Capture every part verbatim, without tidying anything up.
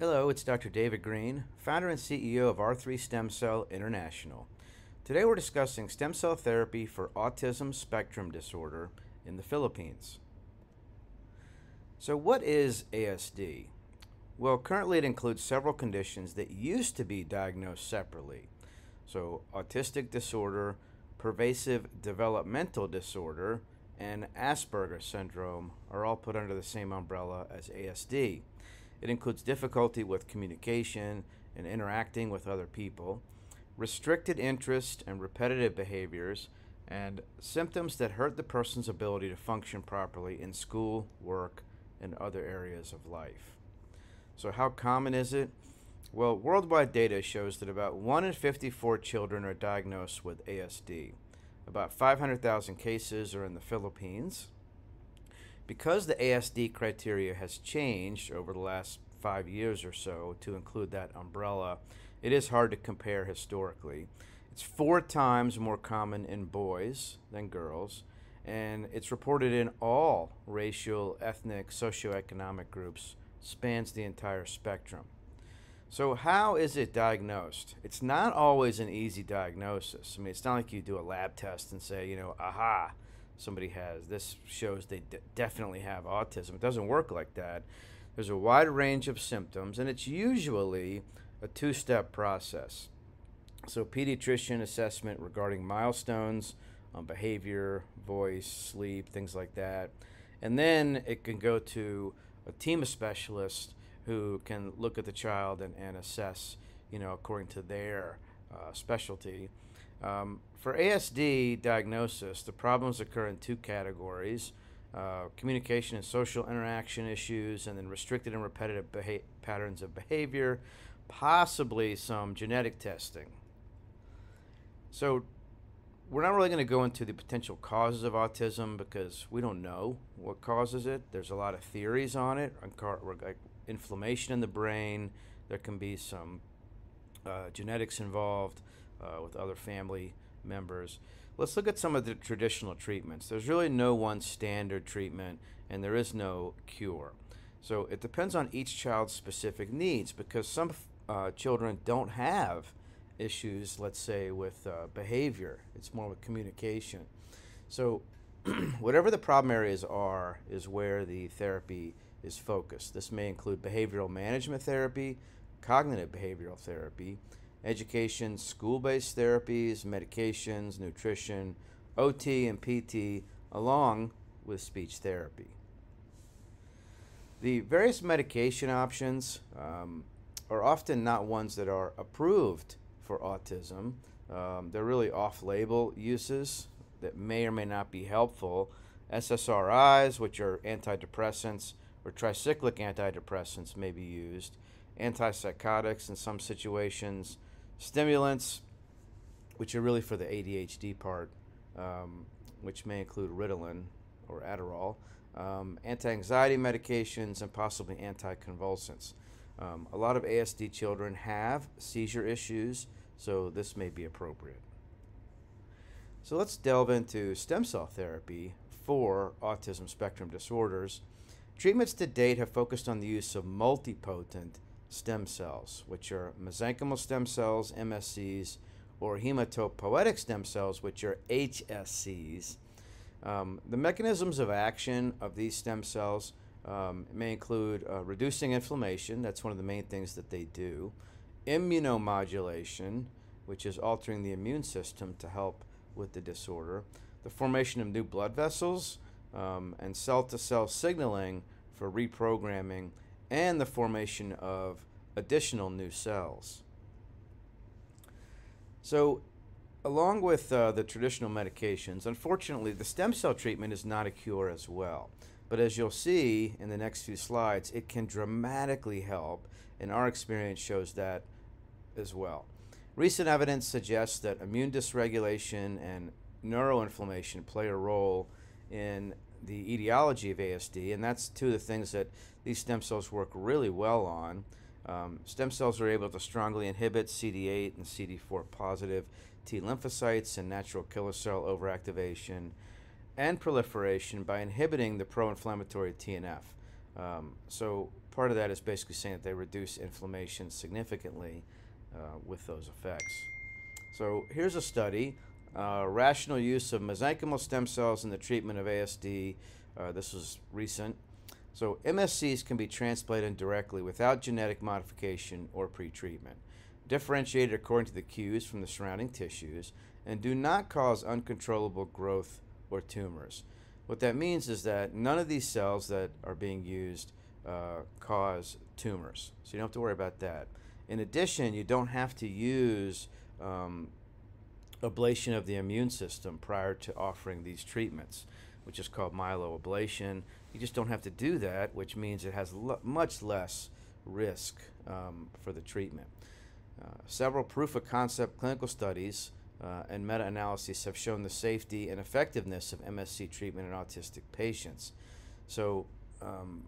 Hello, it's Doctor David Green, founder and C E O of R three Stem Cell International. Today we're discussing stem cell therapy for autism spectrum disorder in the Philippines. So what is A S D? Well, currently it includes several conditions that used to be diagnosed separately. So autistic disorder, pervasive developmental disorder, and Asperger's syndrome are all put under the same umbrella as A S D. It includes difficulty with communication and interacting with other people, restricted interest and repetitive behaviors, and symptoms that hurt the person's ability to function properly in school, work, and other areas of life. So how common is it? Well, worldwide data shows that about one in fifty-four children are diagnosed with A S D. About five hundred thousand cases are in the Philippines. Because the A S D criteria has changed over the last five years or so to include that umbrella, it is hard to compare historically. It's four times more common in boys than girls, and it's reported in all racial, ethnic, socioeconomic groups, spans the entire spectrum. So how is it diagnosed? It's not always an easy diagnosis. I mean, it's not like you do a lab test and say, you know, aha, somebody has, this shows they de definitely have autism. It doesn't work like that. There's a wide range of symptoms, and it's usually a two-step process. So pediatrician assessment regarding milestones on behavior, voice, sleep, things like that. And then it can go to a team of specialists who can look at the child and, and assess, you know, according to their uh, specialty. Um, for A S D diagnosis, the problems occur in two categories, uh, communication and social interaction issues, and then restricted and repetitive patterns of behavior, possibly some genetic testing. So we're not really going to go into the potential causes of autism because we don't know what causes it. There's a lot of theories on it, like inflammation in the brain. There can be some uh, genetics involved. Uh, with other family members. Let's look at some of the traditional treatments. There's really no one standard treatment, and there is no cure. So it depends on each child's specific needs, because some uh, children don't have issues, let's say, with uh, behavior. It's more with communication. So whatever the problem areas are is where the therapy is focused. This may include behavioral management therapy, cognitive behavioral therapy, education, school-based therapies, medications, nutrition, O T and P T, along with speech therapy. The various medication options um, are often not ones that are approved for autism. Um, they're really off-label uses that may or may not be helpful. S S R Is, which are antidepressants, or tricyclic antidepressants may be used, antipsychotics in some situations, stimulants, which are really for the A D H D part, um, which may include Ritalin or Adderall, um, anti-anxiety medications, and possibly anticonvulsants. Um, a lot of A S D children have seizure issues, so this may be appropriate. So let's delve into stem cell therapy for autism spectrum disorders. Treatments to date have focused on the use of multipotent stem cells, which are mesenchymal stem cells, M S Cs, or hematopoietic stem cells, which are H S Cs. Um, the mechanisms of action of these stem cells um, may include uh, reducing inflammation. That's one of the main things that they do. Immunomodulation, which is altering the immune system to help with the disorder. The formation of new blood vessels, um, and cell-to-cell signaling for reprogramming, and the formation of additional new cells. So along with uh, the traditional medications, unfortunately, the stem cell treatment is not a cure as well. But as you'll see in the next few slides, it can dramatically help, and our experience shows that as well. Recent evidence suggests that immune dysregulation and neuroinflammation play a role in the etiology of A S D, and that's two of the things that these stem cells work really well on. Um, stem cells are able to strongly inhibit C D eight and C D four positive T lymphocytes and natural killer cell overactivation and proliferation by inhibiting the pro-inflammatory T N F. Um, so Part of that is basically saying that they reduce inflammation significantly uh, with those effects. So here's a study, uh, rational use of mesenchymal stem cells in the treatment of A S D. Uh, this was recent. So M S Cs can be transplanted directly without genetic modification or pretreatment, differentiated according to the cues from the surrounding tissues, and do not cause uncontrollable growth or tumors. What that means is that none of these cells that are being used uh, cause tumors, so you don't have to worry about that. In addition, you don't have to use um, ablation of the immune system prior to offering these treatments, which is called myeloablation. You just don't have to do that, which means it has l much less risk um, for the treatment. Uh, several proof-of-concept clinical studies uh, and meta-analyses have shown the safety and effectiveness of M S C treatment in autistic patients. So um,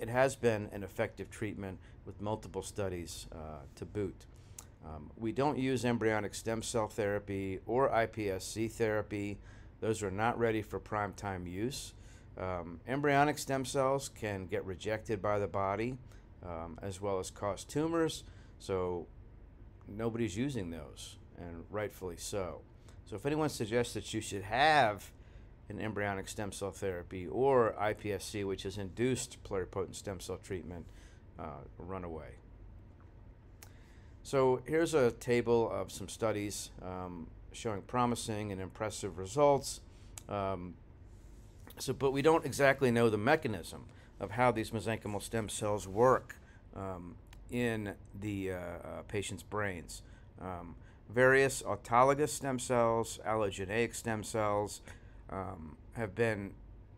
it has been an effective treatment with multiple studies uh, to boot. Um, we don't use embryonic stem cell therapy or I P S C therapy. Those are not ready for prime-time use. Um, embryonic stem cells can get rejected by the body um, as well as cause tumors. So nobody's using those, and rightfully so. So if anyone suggests that you should have an embryonic stem cell therapy or I P S C, which is induced pluripotent stem cell treatment, uh, run away. So here's a table of some studies um, showing promising and impressive results. Um, so, but we don't exactly know the mechanism of how these mesenchymal stem cells work um, in the uh, uh, patient's brains. Um, various autologous stem cells, allogeneic stem cells um, have been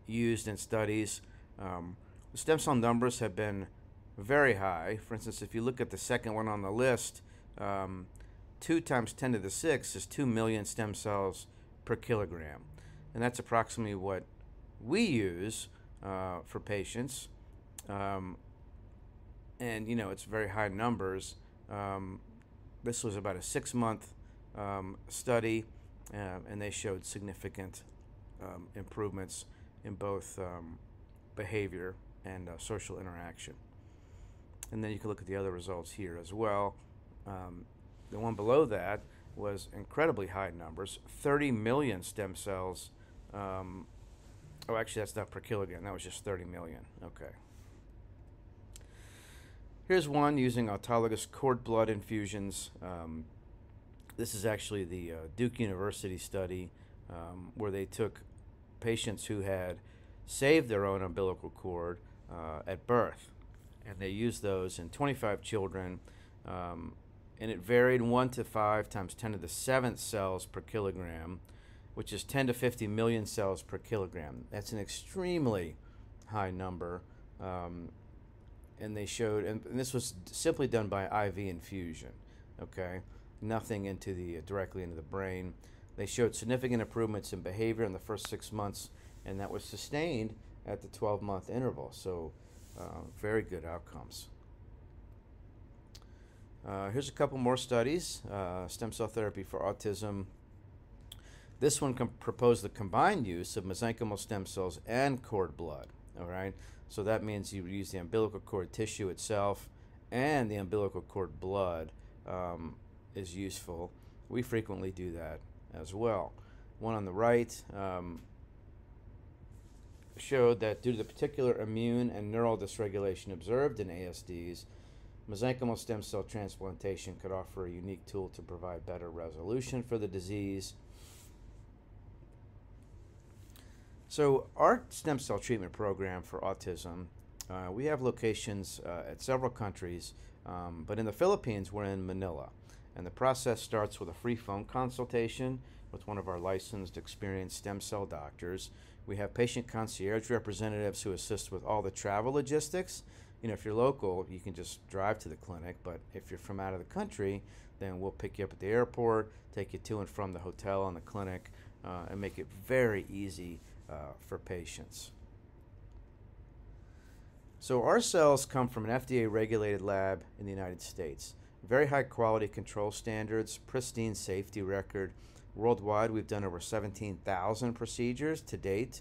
used in studies. Um, the stem cell numbers have been very high. For instance, if you look at the second one on the list, um, two times ten to the six is two million stem cells per kilogram. And that's approximately what we use uh, for patients. Um, And, you know, it's very high numbers. Um, this was about a six-month um, study, uh, and they showed significant um, improvements in both um, behavior and uh, social interaction. And then you can look at the other results here as well. Um, the one below that was incredibly high numbers, thirty million stem cells. Um, oh, actually, that's not per kilogram. That was just thirty million. Okay. Here's one using autologous cord blood infusions. Um, this is actually the uh, Duke University study um, where they took patients who had saved their own umbilical cord uh, at birth, and they used those in twenty-five children, um, and it varied one to five times ten to the seventh cells per kilogram, which is ten to fifty million cells per kilogram. That's an extremely high number. Um, And they showed, and, and this was simply done by I V infusion, okay? Nothing into the, uh, directly into the brain. They showed significant improvements in behavior in the first six months, and that was sustained at the twelve-month interval. So uh, very good outcomes. Uh, here's a couple more studies, uh, stem cell therapy for autism. This one proposed the combined use of mesenchymal stem cells and cord blood, all right? So that means you would use the umbilical cord tissue itself and the umbilical cord blood um, is useful. We frequently do that as well. One on the right um, showed that due to the particular immune and neural dysregulation observed in A S Ds, mesenchymal stem cell transplantation could offer a unique tool to provide better resolution for the disease. So our stem cell treatment program for autism, uh, we have locations uh, at several countries, um, but in the Philippines, we're in Manila. And the process starts with a free phone consultation with one of our licensed, experienced stem cell doctors. We have patient concierge representatives who assist with all the travel logistics. You know, if you're local, you can just drive to the clinic, but if you're from out of the country, then we'll pick you up at the airport, take you to and from the hotel and the clinic, uh, and make it very easy Uh, for patients. So our cells come from an F D A-regulated lab in the United States. Very high quality control standards, pristine safety record. Worldwide, we've done over seventeen thousand procedures to date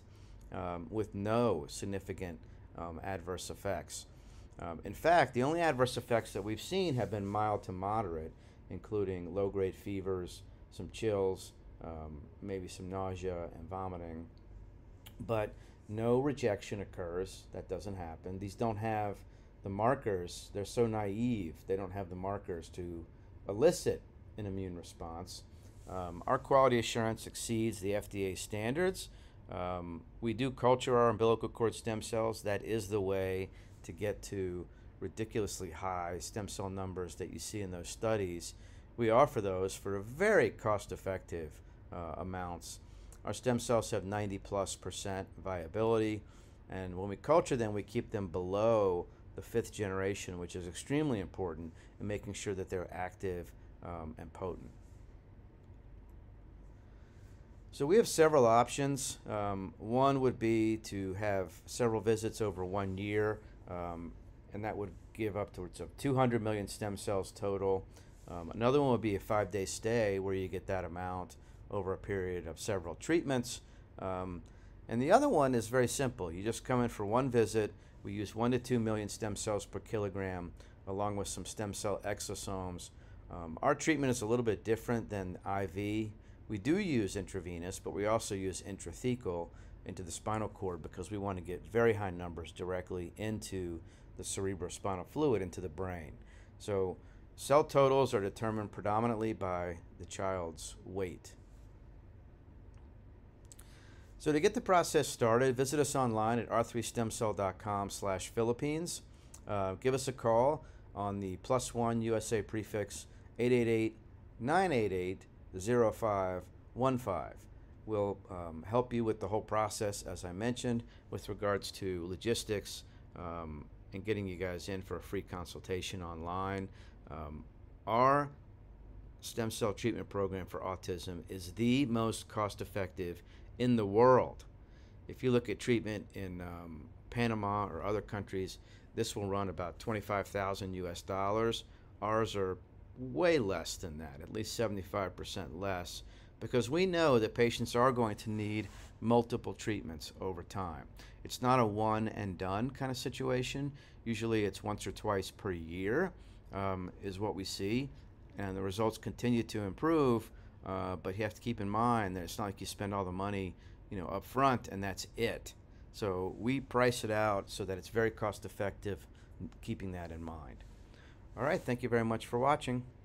um, with no significant um, adverse effects. Um, in fact, the only adverse effects that we've seen have been mild to moderate, including low-grade fevers, some chills, um, maybe some nausea and vomiting. But no rejection occurs. That doesn't happen. These don't have the markers. They're so naive. They don't have the markers to elicit an immune response. Um, our quality assurance exceeds the F D A standards. Um, we do culture our umbilical cord stem cells. That is the way to get to ridiculously high stem cell numbers that you see in those studies. We offer those for very cost-effective uh, amounts. Our stem cells have ninety plus percent viability, and when we culture them, we keep them below the fifth generation, which is extremely important in making sure that they're active um, and potent. So we have several options. Um, one would be to have several visits over one year, um, and that would give up towards two hundred million stem cells total. Um, another one would be a five-day stay where you get that amount over a period of several treatments. Um, and the other one is very simple. You just come in for one visit. We use one to two million stem cells per kilogram along with some stem cell exosomes. Um, our treatment is a little bit different than I V. We do use intravenous, but we also use intrathecal into the spinal cord because we want to get very high numbers directly into the cerebrospinal fluid, into the brain. So cell totals are determined predominantly by the child's weight. So to get the process started, visit us online at r three stem cell dot com slash Philippines. Uh, give us a call on the plus one U S A prefix eight eight eight, nine eight eight, zero five one five. We'll um, help you with the whole process, as I mentioned, with regards to logistics um, and getting you guys in for a free consultation online. Um, our stem cell treatment program for autism is the most cost-effective in the world. If you look at treatment in um, Panama or other countries, this will run about twenty-five thousand U S dollars. Ours are way less than that, at least seventy-five percent less, because we know that patients are going to need multiple treatments over time. It's not a one and done kind of situation. Usually it's once or twice per year um, is what we see, and the results continue to improve. Uh, but you have to keep in mind that it's not like you spend all the money, you know, up front and that's it. So we price it out so that it's very cost effective, keeping that in mind. All right, thank you very much for watching.